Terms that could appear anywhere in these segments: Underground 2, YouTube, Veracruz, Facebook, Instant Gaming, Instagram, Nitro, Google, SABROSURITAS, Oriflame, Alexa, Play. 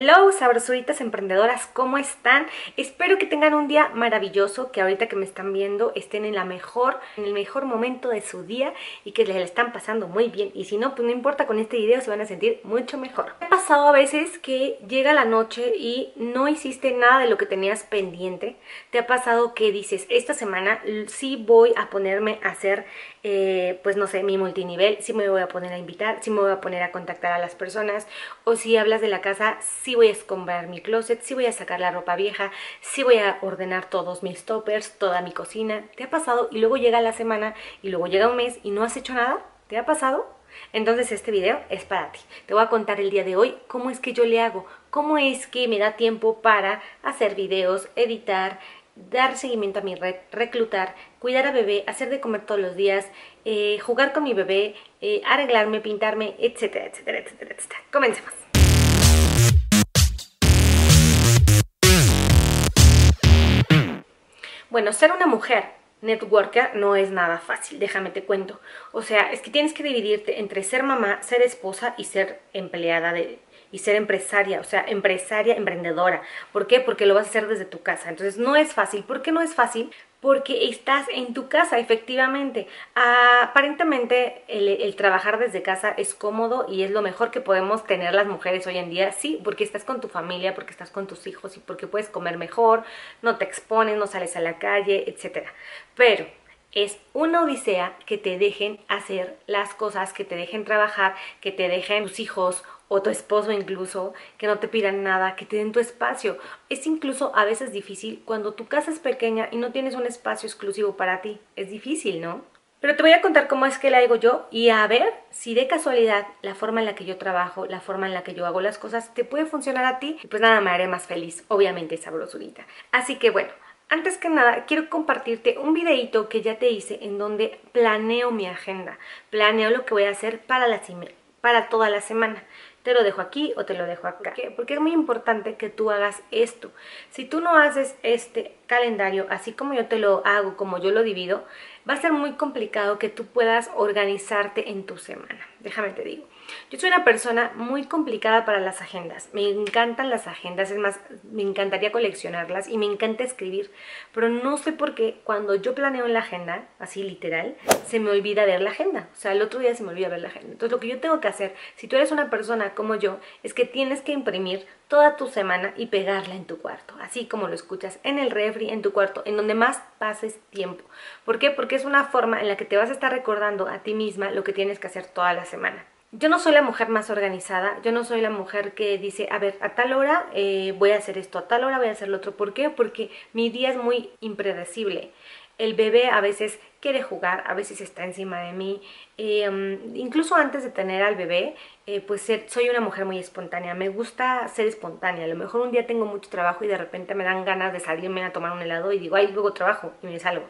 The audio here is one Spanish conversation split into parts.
Hello, sabrosuritas emprendedoras, ¿cómo están? Espero que tengan un día maravilloso, que ahorita que me están viendo estén en el mejor momento de su día y que les están pasando muy bien. Y si no, pues no importa, con este video se van a sentir mucho mejor. Me ha pasado a veces que llega la noche y no hiciste nada de lo que tenías pendiente. Te ha pasado que dices, esta semana sí voy a ponerme a hacer, pues no sé, mi multinivel, sí me voy a poner a invitar, sí me voy a poner a contactar a las personas, o si hablas de la casa, sí voy a escombrar mi closet, sí voy a sacar la ropa vieja, sí voy a ordenar todos mis toppers, toda mi cocina. ¿Te ha pasado? Y luego llega la semana y luego llega un mes y no has hecho nada. ¿Te ha pasado? Entonces este video es para ti. Te voy a contar el día de hoy cómo es que yo le hago, cómo es que me da tiempo para hacer videos, editar, dar seguimiento a mi red, reclutar, cuidar a bebé, hacer de comer todos los días, jugar con mi bebé, arreglarme, pintarme, etcétera, etcétera, etcétera, etcétera. Comencemos. Bueno, ser una mujer networker no es nada fácil, déjame te cuento. O sea, es que tienes que dividirte entre ser mamá, ser esposa y ser empleada y ser empresaria, o sea, empresaria, emprendedora. ¿Por qué? Porque lo vas a hacer desde tu casa. Entonces no es fácil. ¿Por qué no es fácil? Porque estás en tu casa, efectivamente. Aparentemente el trabajar desde casa es cómodo y es lo mejor que podemos tener las mujeres hoy en día. Sí, porque estás con tu familia, porque estás con tus hijos y porque puedes comer mejor, no te expones, no sales a la calle, etc. Pero es una odisea que te dejen hacer las cosas, que te dejen trabajar, que te dejen tus hijos o tu esposo incluso, que no te pidan nada, que te den tu espacio. Es incluso a veces difícil cuando tu casa es pequeña y no tienes un espacio exclusivo para ti. Es difícil, ¿no? Pero te voy a contar cómo es que la hago yo y a ver si de casualidad la forma en la que yo trabajo, la forma en la que yo hago las cosas, te puede funcionar a ti. Y pues nada, me haré más feliz, obviamente, sabrosurita. Así que bueno, antes que nada, quiero compartirte un videito que ya te hice en donde planeo mi agenda, planeo lo que voy a hacer para toda la semana. Te lo dejo aquí o te lo dejo acá. ¿Por qué? Porque es muy importante que tú hagas esto. Si tú no haces este calendario, así como yo te lo hago, como yo lo divido, va a ser muy complicado que tú puedas organizarte en tu semana. Déjame te digo. Yo soy una persona muy complicada para las agendas. Me encantan las agendas, es más, me encantaría coleccionarlas y me encanta escribir. Pero no sé por qué cuando yo planeo en la agenda, así literal, se me olvida ver la agenda. O sea, el otro día se me olvida ver la agenda. Entonces lo que yo tengo que hacer, si tú eres una persona como yo, es que tienes que imprimir toda tu semana y pegarla en tu cuarto. Así como lo escuchas, en el refri, en tu cuarto, en donde más pases tiempo. ¿Por qué? Porque es una forma en la que te vas a estar recordando a ti misma lo que tienes que hacer toda la semana. Yo no soy la mujer más organizada, yo no soy la mujer que dice, a ver, a tal hora voy a hacer esto, a tal hora voy a hacer lo otro. ¿Por qué? Porque mi día es muy impredecible. El bebé a veces quiere jugar, a veces está encima de mí. Incluso antes de tener al bebé, pues soy una mujer muy espontánea. Me gusta ser espontánea. A lo mejor un día tengo mucho trabajo y de repente me dan ganas de salirme a tomar un helado y digo, ay, luego trabajo y me salgo.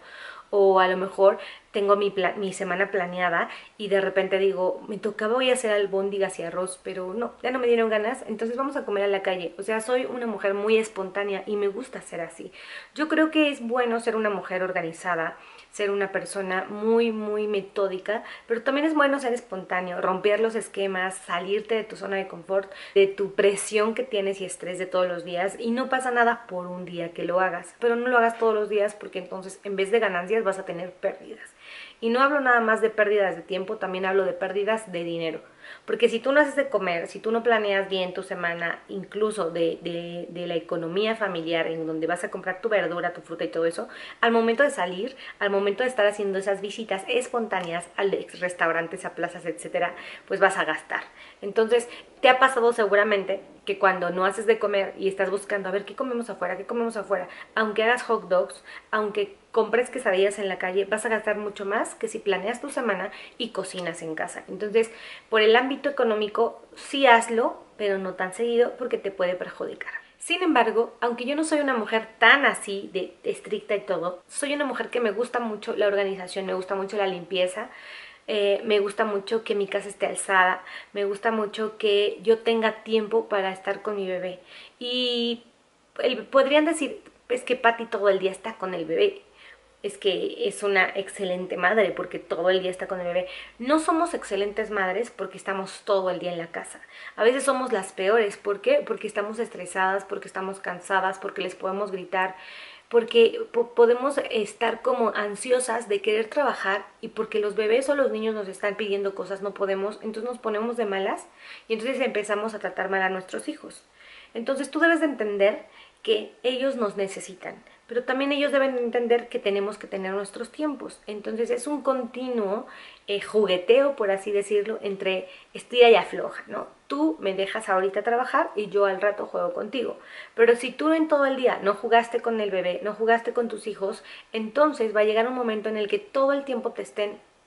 O a lo mejor tengo mi semana planeada y de repente digo, me tocaba hoy hacer albóndigas y arroz, pero no, ya no me dieron ganas, entonces vamos a comer a la calle. O sea, soy una mujer muy espontánea y me gusta ser así. Yo creo que es bueno ser una mujer organizada, ser una persona muy, muy metódica, pero también es bueno ser espontáneo, romper los esquemas, salirte de tu zona de confort, de tu presión que tienes y estrés de todos los días, y no pasa nada por un día que lo hagas, pero no lo hagas todos los días porque entonces en vez de ganancias vas a tener pérdidas. Y no hablo nada más de pérdidas de tiempo, también hablo de pérdidas de dinero. Porque si tú no haces de comer, si tú no planeas bien tu semana, incluso de la economía familiar en donde vas a comprar tu verdura, tu fruta y todo eso, al momento de salir, al momento de estar haciendo esas visitas espontáneas a restaurantes, a plazas, etcétera, pues vas a gastar. Entonces, te ha pasado seguramente que cuando no haces de comer y estás buscando a ver qué comemos afuera, aunque hagas hot dogs, aunque compres quesadillas en la calle, vas a gastar mucho más que si planeas tu semana y cocinas en casa. Entonces, por el ámbito económico, sí hazlo, pero no tan seguido porque te puede perjudicar. Sin embargo, aunque yo no soy una mujer tan así de estricta y todo, soy una mujer que me gusta mucho la organización, me gusta mucho la limpieza. Me gusta mucho que mi casa esté alzada, me gusta mucho que yo tenga tiempo para estar con mi bebé. Y podrían decir, es que Pati todo el día está con el bebé. es que es una excelente madre porque todo el día está con el bebé. No somos excelentes madres porque estamos todo el día en la casa. A veces somos las peores. ¿Por qué? Porque estamos estresadas, porque estamos cansadas, porque les podemos gritar, porque podemos estar como ansiosas de querer trabajar, y porque los bebés o los niños nos están pidiendo cosas, no podemos, entonces nos ponemos de malas y entonces empezamos a tratar mal a nuestros hijos. Entonces tú debes de entender que ellos nos necesitan, pero también ellos deben entender que tenemos que tener nuestros tiempos. Entonces es un continuo jugueteo, por así decirlo, entre estira y afloja, ¿no? Tú me dejas ahorita trabajar y yo al rato juego contigo. Pero si tú en todo el día no jugaste con el bebé, no jugaste con tus hijos, entonces va a llegar un momento en el que todo el tiempo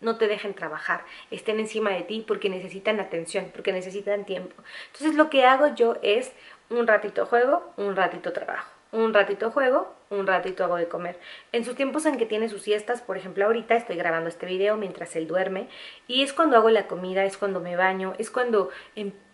no te dejen trabajar, estén encima de ti porque necesitan atención, porque necesitan tiempo. Entonces lo que hago yo es un ratito juego, un ratito trabajo. Un ratito juego, un ratito hago de comer. En sus tiempos en que tiene sus siestas, por ejemplo ahorita estoy grabando este video mientras él duerme, y es cuando hago la comida, es cuando me baño, es cuando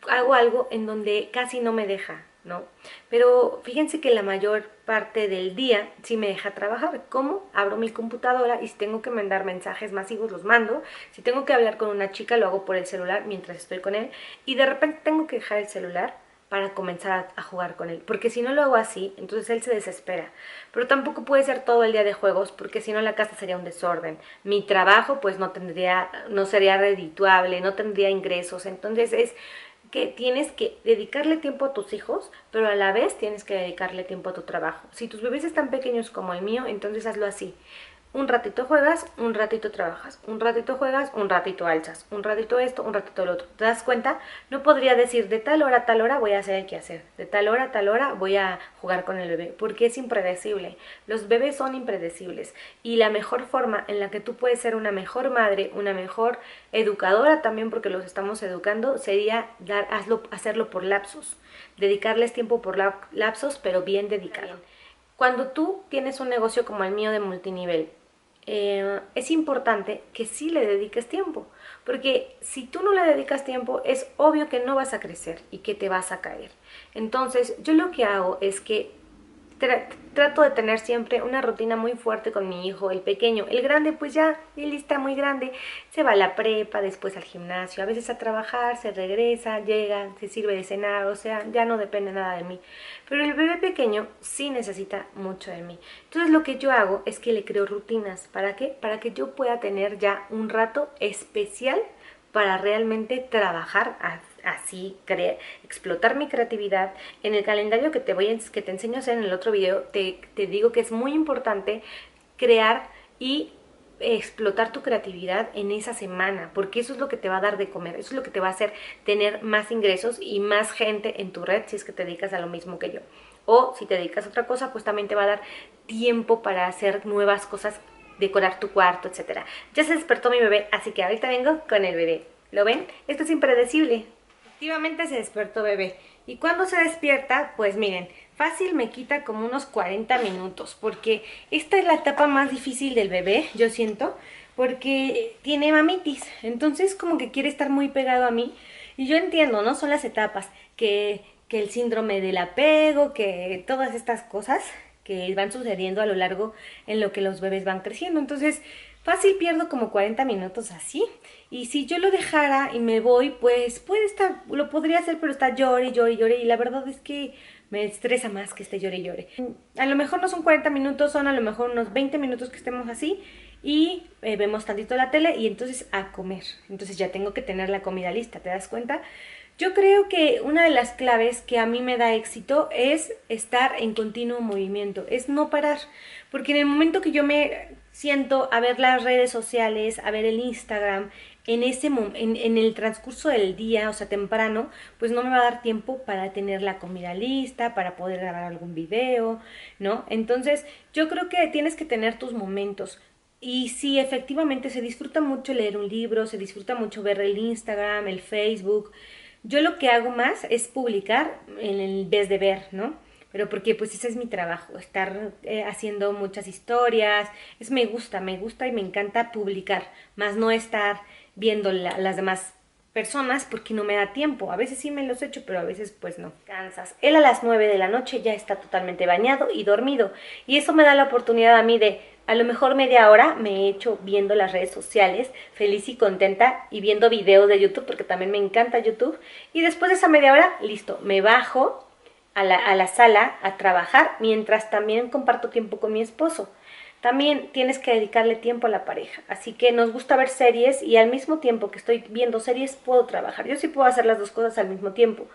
hago algo en donde casi no me deja, ¿no? Pero fíjense que la mayor parte del día sí me deja trabajar. ¿Cómo? Abro mi computadora y si tengo que mandar mensajes masivos los mando, si tengo que hablar con una chica lo hago por el celular mientras estoy con él, y de repente tengo que dejar el celular para comenzar a jugar con él, porque si no lo hago así, entonces él se desespera. Pero tampoco puede ser todo el día de juegos, porque si no la casa sería un desorden, mi trabajo pues no sería redituable, no tendría ingresos. Entonces es que tienes que dedicarle tiempo a tus hijos, pero a la vez tienes que dedicarle tiempo a tu trabajo. Si tus bebés están pequeños como el mío, entonces hazlo así. Un ratito juegas, un ratito trabajas, un ratito juegas, un ratito alzas, un ratito esto, un ratito lo otro. ¿Te das cuenta? No podría decir de tal hora a tal hora voy a hacer el quehacer, de tal hora voy a jugar con el bebé, porque es impredecible. Los bebés son impredecibles, y la mejor forma en la que tú puedes ser una mejor madre, una mejor educadora también, porque los estamos educando, sería hacerlo por lapsos, dedicarles tiempo por lapsos, pero bien dedicado. Cuando tú tienes un negocio como el mío de multinivel, es importante que sí le dediques tiempo, porque si tú no le dedicas tiempo es obvio que no vas a crecer y que te vas a caer. Entonces yo lo que hago es que trato de tener siempre una rutina muy fuerte con mi hijo, el pequeño. El grande pues ya, él está muy grande, se va a la prepa, después al gimnasio, a veces a trabajar, se regresa, llega, se sirve de cenar, o sea, ya no depende nada de mí. Pero el bebé pequeño sí necesita mucho de mí. Entonces lo que yo hago es que le creo rutinas. ¿Para qué? Para que yo pueda tener ya un rato especial para realmente trabajar así, explotar mi creatividad. En el calendario que te enseño a hacer en el otro video, te digo que es muy importante crear y explotar tu creatividad en esa semana, porque eso es lo que te va a dar de comer, eso es lo que te va a hacer tener más ingresos y más gente en tu red si es que te dedicas a lo mismo que yo. O si te dedicas a otra cosa, pues también te va a dar tiempo para hacer nuevas cosas, decorar tu cuarto, etcétera. Ya se despertó mi bebé, así que ahorita vengo con el bebé. ¿Lo ven? Esto es impredecible. Efectivamente se despertó bebé, y cuando se despierta, pues miren, fácil me quita como unos 40 minutos, porque esta es la etapa más difícil del bebé, yo siento, porque tiene mamitis, entonces como que quiere estar muy pegado a mí, y yo entiendo, ¿no? Son las etapas, que el síndrome del apego, que todas estas cosas que van sucediendo a lo largo en lo que los bebés van creciendo, entonces fácil pierdo como 40 minutos así, y si yo lo dejara y me voy, pues puede estar, lo podría hacer, pero está llore, llore, llore, y la verdad es que me estresa más que esté llore, llore. A lo mejor no son 40 minutos, son a lo mejor unos 20 minutos que estemos así, y vemos tantito la tele, y entonces a comer. Entonces ya tengo que tener la comida lista, ¿te das cuenta? Yo creo que una de las claves que a mí me da éxito es estar en continuo movimiento, es no parar, porque en el momento que yo me siento a ver las redes sociales, a ver el Instagram, en el transcurso del día, o sea, temprano, pues no me va a dar tiempo para tener la comida lista, para poder grabar algún video, ¿no? Entonces, yo creo que tienes que tener tus momentos. Y sí, efectivamente, se disfruta mucho leer un libro, se disfruta mucho ver el Instagram, el Facebook. Yo lo que hago más es publicar en vez de ver, ¿no? Pero porque pues ese es mi trabajo, estar haciendo muchas historias, me gusta y me encanta publicar, más no estar viendo las demás personas porque no me da tiempo. A veces sí me los echo, pero a veces pues no. Cansas. Él a las 9 de la noche ya está totalmente bañado y dormido. Y eso me da la oportunidad a mí de, a lo mejor media hora me echo viendo las redes sociales, feliz y contenta, y viendo videos de YouTube, porque también me encanta YouTube. Y después de esa media hora, listo, me bajo a la sala a trabajar, mientras también comparto tiempo con mi esposo. También tienes que dedicarle tiempo a la pareja, así que nos gusta ver series y al mismo tiempo que estoy viendo series puedo trabajar. Yo sí puedo hacer las dos cosas al mismo tiempo.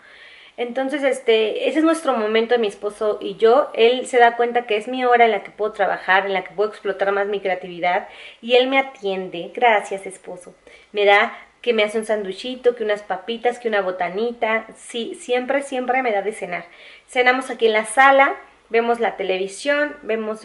Entonces ese es nuestro momento, mi esposo y yo. Él se da cuenta que es mi hora en la que puedo trabajar, en la que puedo explotar más mi creatividad, y él me atiende. Gracias, esposo. Me da que me hace un sanduchito, que unas papitas, que una botanita. Sí, siempre, siempre me da de cenar. Cenamos aquí en la sala. Vemos la televisión, vemos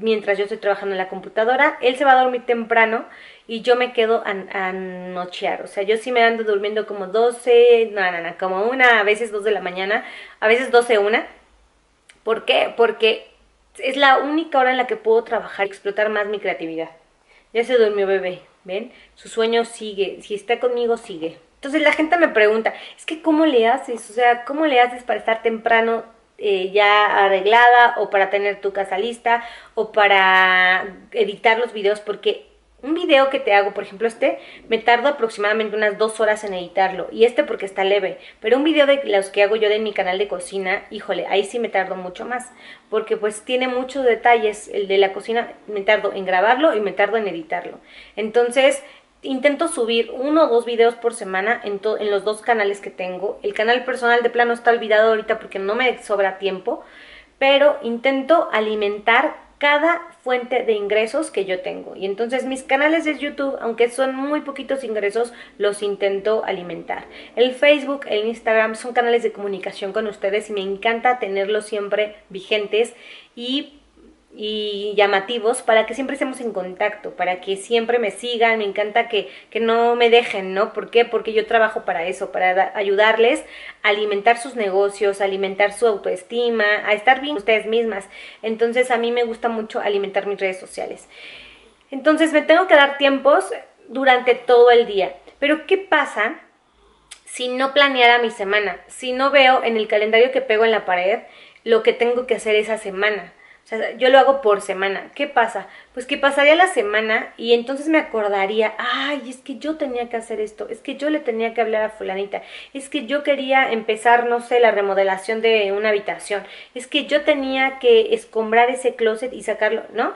mientras yo estoy trabajando en la computadora. Él se va a dormir temprano y yo me quedo a nochear. O sea, yo sí me ando durmiendo como 12, como 1, a veces 2 de la mañana, a veces 12, 1. ¿Por qué? Porque es la única hora en la que puedo trabajar y explotar más mi creatividad. Ya se durmió bebé, ¿ven? Su sueño sigue, si está conmigo sigue. Entonces la gente me pregunta, es que ¿cómo le haces? O sea, ¿cómo le haces para estar temprano ya arreglada, o para tener tu casa lista, o para editar los videos? Porque un video que te hago, por ejemplo me tardo aproximadamente unas 2 horas en editarlo, y porque está leve, pero un video de los que hago yo de mi canal de cocina, híjole, ahí sí me tardo mucho más, porque pues tiene muchos detalles. El de la cocina me tardo en grabarlo y me tardo en editarlo. Entonces intento subir 1 o 2 videos por semana en los 2 canales que tengo. El canal personal de plano está olvidado ahorita porque no me sobra tiempo, pero intento alimentar cada fuente de ingresos que yo tengo. Y entonces mis canales de YouTube, aunque son muy poquitos ingresos, los intento alimentar. El Facebook, el Instagram son canales de comunicación con ustedes y me encanta tenerlos siempre vigentes y llamativos, para que siempre estemos en contacto, para que siempre me sigan. Me encanta que no me dejen, ¿no? ¿Por qué? Porque yo trabajo para eso, para ayudarles a alimentar sus negocios, a alimentar su autoestima, a estar bien ustedes mismas. Entonces a mí me gusta mucho alimentar mis redes sociales. Entonces me tengo que dar tiempos durante todo el día. Pero ¿qué pasa si no planeara mi semana? Si no veo en el calendario que pego en la pared lo que tengo que hacer esa semana. O sea, yo lo hago por semana. ¿Qué pasa? Pues que pasaría la semana y entonces me acordaría, ay, es que yo tenía que hacer esto, es que yo le tenía que hablar a fulanita, es que yo quería empezar, no sé, la remodelación de una habitación, es que yo tenía que escombrar ese closet y sacarlo, ¿no?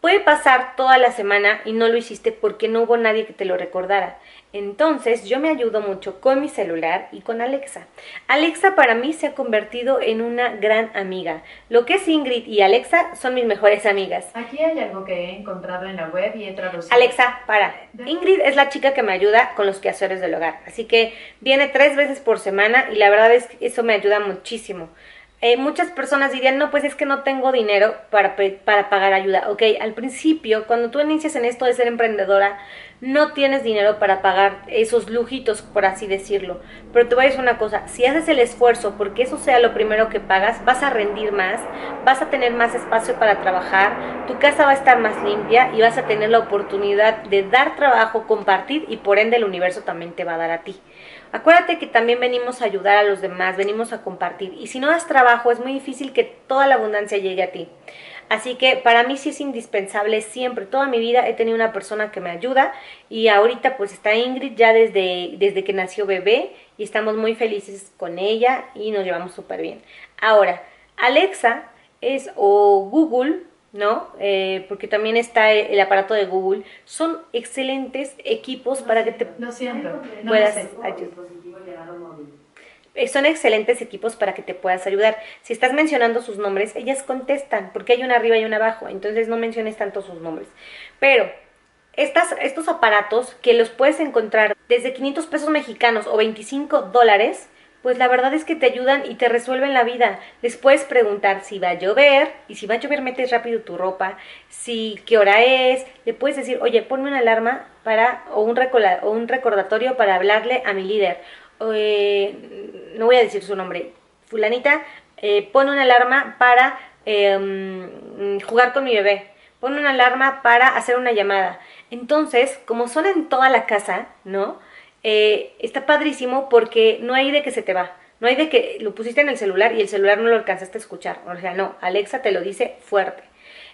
Puede pasar toda la semana y no lo hiciste porque no hubo nadie que te lo recordara. Entonces yo me ayudo mucho con mi celular y con Alexa. Alexa para mí se ha convertido en una gran amiga. Lo que es Ingrid y Alexa son mis mejores amigas. Aquí hay algo que he encontrado en la web y he traducido. Alexa, para. Ingrid es la chica que me ayuda con los quehaceres del hogar. Así que viene 3 veces por semana y la verdad es que eso me ayuda muchísimo. Muchas personas dirían, no, pues es que no tengo dinero para pagar ayuda. Ok, al principio, cuando tú inicias en esto de ser emprendedora, no tienes dinero para pagar esos lujitos, por así decirlo. Pero te voy a decir una cosa, si haces el esfuerzo porque eso sea lo primero que pagas, vas a rendir más, vas a tener más espacio para trabajar, tu casa va a estar más limpia y vas a tener la oportunidad de dar trabajo, compartir, y por ende el universo también te va a dar a ti. Acuérdate que también venimos a ayudar a los demás, venimos a compartir. Y si no das trabajo, es muy difícil que toda la abundancia llegue a ti. Así que para mí sí es indispensable siempre. Toda mi vida he tenido una persona que me ayuda. Y ahorita pues está Ingrid ya desde que nació bebé. Y estamos muy felices con ella y nos llevamos súper bien. Ahora, Alexa o Google, ¿no? Porque también está el aparato de Google. Son excelentes equipos para que te puedas ayudar. Son excelentes equipos para que te puedas ayudar. Si estás mencionando sus nombres, ellas contestan, porque hay una arriba y una abajo. Entonces no menciones tanto sus nombres. Pero estos aparatos que los puedes encontrar desde 500 pesos mexicanos o $25, pues la verdad es que te ayudan y te resuelven la vida. Les puedes preguntar si va a llover, y si va a llover metes rápido tu ropa, qué hora es. Le puedes decir, oye, ponme una alarma o un recordatorio para hablarle a mi líder. No voy a decir su nombre, fulanita, pon una alarma para jugar con mi bebé. Pon una alarma para hacer una llamada. Entonces, como son en toda la casa, ¿no? está padrísimo porque no hay de que se te va. No hay de que lo pusiste en el celular y el celular no lo alcanzaste a escuchar. O sea, no, Alexa te lo dice fuerte.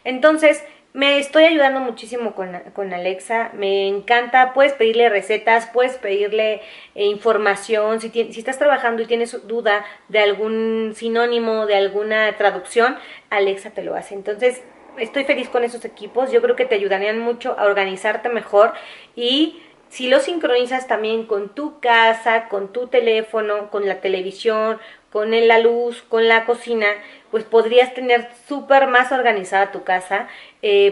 Entonces, me estoy ayudando muchísimo con Alexa. Me encanta, puedes pedirle recetas, puedes pedirle información. Si estás trabajando y tienes duda de algún sinónimo, de alguna traducción, Alexa te lo hace. Entonces, estoy feliz con esos equipos. Yo creo que te ayudarían mucho a organizarte mejor y... si lo sincronizas también con tu casa, con tu teléfono, con la televisión, con la luz, con la cocina, pues podrías tener súper más organizada tu casa,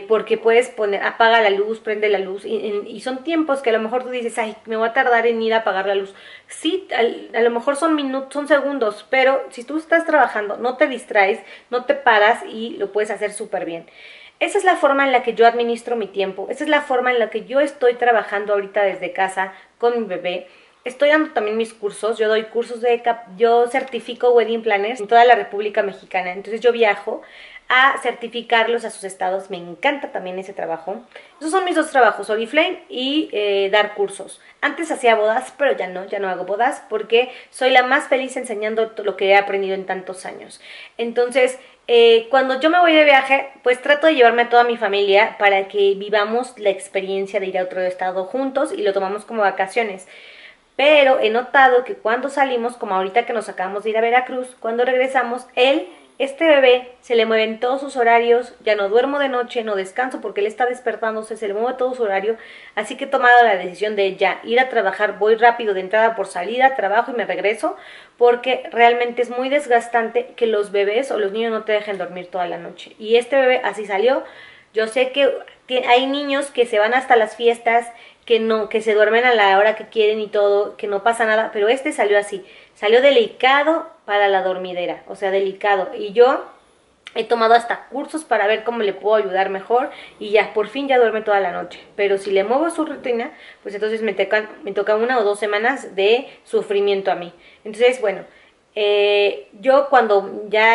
porque puedes poner, apaga la luz, prende la luz, y son tiempos que a lo mejor tú dices, ay, me voy a tardar en ir a apagar la luz. Sí, a lo mejor son minutos, son segundos, pero si tú estás trabajando, no te distraes, no te paras y lo puedes hacer súper bien. Esa es la forma en la que yo administro mi tiempo, esa es la forma en la que yo estoy trabajando ahorita desde casa con mi bebé. Estoy dando también mis cursos, yo doy cursos yo certifico wedding planners en toda la República Mexicana, entonces yo viajo a certificarlos a sus estados, me encanta también ese trabajo. Esos son mis dos trabajos, Oriflame y dar cursos. Antes hacía bodas, pero ya no hago bodas porque soy la más feliz enseñando lo que he aprendido en tantos años. Entonces, cuando yo me voy de viaje, pues trato de llevarme a toda mi familia para que vivamos la experiencia de ir a otro estado juntos y lo tomamos como vacaciones. Pero he notado que cuando salimos, como ahorita que nos acabamos de ir a Veracruz, cuando regresamos, este bebé se le mueven todos sus horarios, ya no duermo de noche, no descanso porque él está despertándose, se le mueve todo su horario, así que he tomado la decisión de ya ir a trabajar, voy rápido de entrada por salida, trabajo y me regreso, porque realmente es muy desgastante que los bebés o los niños no te dejen dormir toda la noche. Y este bebé así salió. Yo sé que hay niños que se van hasta las fiestas, que se duermen a la hora que quieren y todo, que no pasa nada, pero este salió así, salió delicado para la dormidera, o sea, delicado. Y yo he tomado hasta cursos para ver cómo le puedo ayudar mejor y ya, por fin ya duerme toda la noche. Pero si le muevo su rutina, pues entonces me tocan 1 o 2 semanas de sufrimiento a mí. Entonces, bueno... yo cuando ya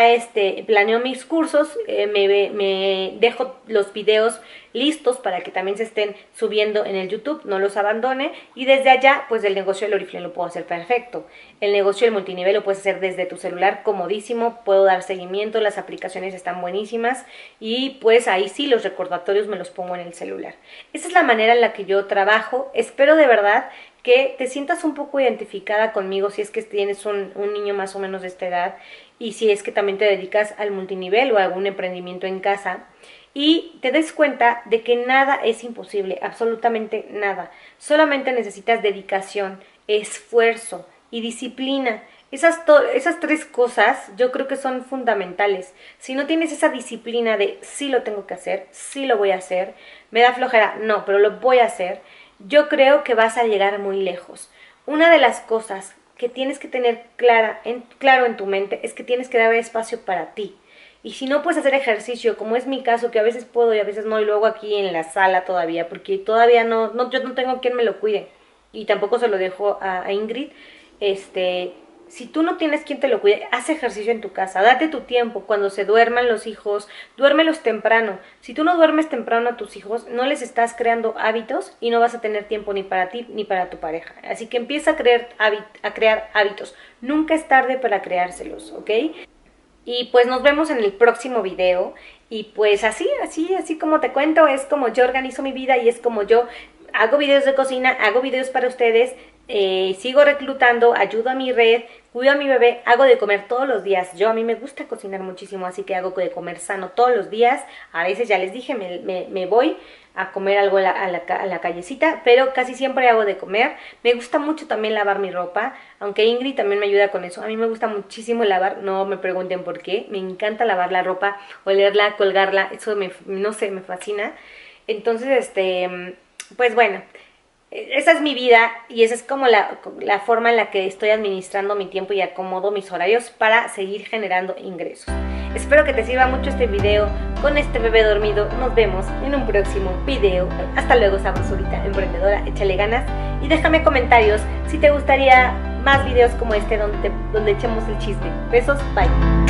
planeo mis cursos, me dejo los videos listos para que también se estén subiendo en el YouTube, no los abandone, y desde allá, pues el negocio del Oriflame lo puedo hacer perfecto. El negocio del multinivel lo puedes hacer desde tu celular, comodísimo, puedo dar seguimiento, las aplicaciones están buenísimas, y pues ahí sí los recordatorios me los pongo en el celular. Esa es la manera en la que yo trabajo. Espero de verdad que te sientas un poco identificada conmigo si es que tienes un niño más o menos de esta edad y si es que también te dedicas al multinivel o a algún emprendimiento en casa y te des cuenta de que nada es imposible, absolutamente nada. Solamente necesitas dedicación, esfuerzo y disciplina. Esas 3 cosas yo creo que son fundamentales. Si no tienes esa disciplina de sí lo tengo que hacer, sí lo voy a hacer, me da flojera, no, pero lo voy a hacer, yo creo que vas a llegar muy lejos. Una de las cosas que tienes que tener claro en tu mente es que tienes que dar espacio para ti. Y si no puedes hacer ejercicio, como es mi caso, que a veces puedo y a veces no, y luego aquí en la sala todavía, porque todavía yo no tengo quien me lo cuide. Y tampoco se lo dejo a Ingrid. Si tú no tienes quien te lo cuide, haz ejercicio en tu casa, date tu tiempo, cuando se duerman los hijos, duérmelos temprano. Si tú no duermes temprano a tus hijos, no les estás creando hábitos y no vas a tener tiempo ni para ti ni para tu pareja. Así que empieza a crear hábitos. Nunca es tarde para creárselos, ¿ok? Y pues nos vemos en el próximo video. Y pues así como te cuento, es como yo organizo mi vida y es como yo hago videos de cocina, hago videos para ustedes, sigo reclutando, ayudo a mi red, cuido a mi bebé, hago de comer todos los días. A mí me gusta cocinar muchísimo, así que hago de comer sano todos los días. A veces, ya les dije, me voy a comer algo a la callecita, pero casi siempre hago de comer. Me gusta mucho también lavar mi ropa, aunque Ingrid también me ayuda con eso. A mí me gusta muchísimo lavar, no me pregunten por qué. Me encanta lavar la ropa, olerla, colgarla, eso no sé, me fascina. Entonces, pues bueno... esa es mi vida y esa es como la forma en la que estoy administrando mi tiempo y acomodo mis horarios para seguir generando ingresos. Espero que te sirva mucho este video con este bebé dormido. Nos vemos en un próximo video. Hasta luego, sabrosita, emprendedora, échale ganas. Y déjame comentarios si te gustaría más videos como este donde echemos el chisme. Besos, bye.